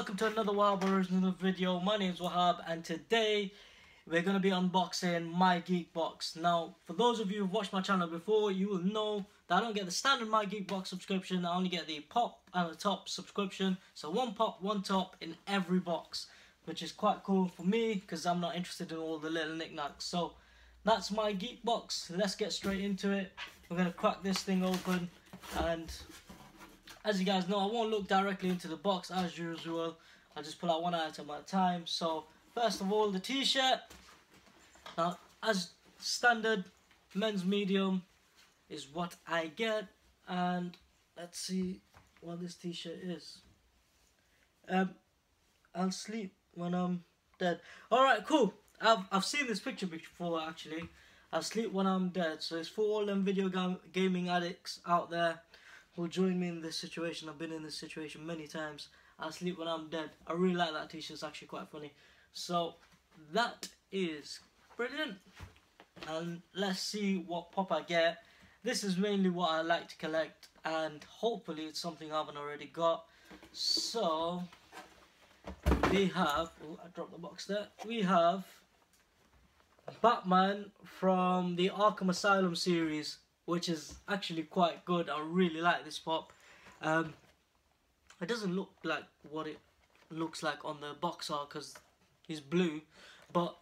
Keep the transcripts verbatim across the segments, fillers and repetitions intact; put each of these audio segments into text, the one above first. welcome to another Wahab Original video. My name is Wahab and today we're going to be unboxing My Geek Box. Now, for those of you who've watched my channel before, you will know that I don't get the standard My Geek Box subscription. I only get the pop and the top subscription. So one pop, one top in every box, which is quite cool for me because I'm not interested in all the little knickknacks. So that's My Geek Box. Let's get straight into it. We're going to crack this thing open, and as you guys know, I won't look directly into the box as usual. I'll just pull out one item at a time. So first of all, the t-shirt. Now, as standard, men's medium is what I get, and let's see what this t-shirt is. Um, I'll sleep when I'm dead. Alright, cool. I've, I've seen this picture before, actually. I'll sleep when I'm dead. So it's for all them video ga gaming addicts out there. Will join me in this situation. I've been in this situation many times. I'll sleep when I'm dead. I really like that t-shirt. It's actually quite funny. So that is brilliant. And let's see what pop I get. This is mainly what I like to collect, and hopefully it's something I haven't already got. So we have, oh, I dropped the box there. We have Batman from the Arkham Asylum series, which is actually quite good. I really like this pop. Um, it doesn't look like what it looks like on the box art because he's blue, but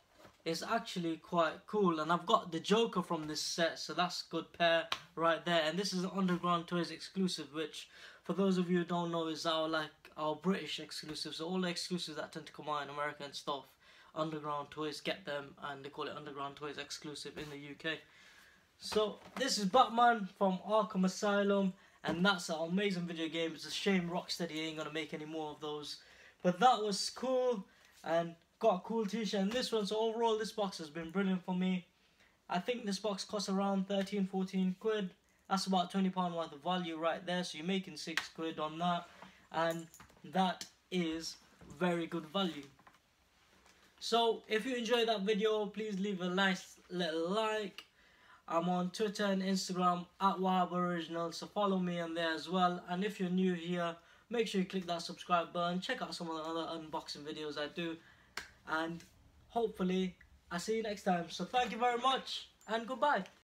it's actually quite cool. And I've got the Joker from this set, so that's a good pair right there. And this is an Underground Toys exclusive, which for those of you who don't know is our like our British exclusive. So all the exclusives that tend to come out in America and stuff, Underground Toys get them, and they call it Underground Toys exclusive in the U K. So this is Batman from Arkham Asylum, and that's an amazing video game. It's a shame Rocksteady ain't gonna make any more of those, but that was cool and got a cool t-shirt in this one. So overall this box has been brilliant for me. I think this box costs around thirteen fourteen quid. That's about twenty pound worth of value right there, so you're making six quid on that, and that is very good value. So if you enjoyed that video, please leave a nice little like. I'm on Twitter and Instagram at WahabOriginalz, so follow me on there as well. And if you're new here, make sure you click that subscribe button, check out some of the other unboxing videos I do, and hopefully I'll see you next time. So thank you very much and goodbye.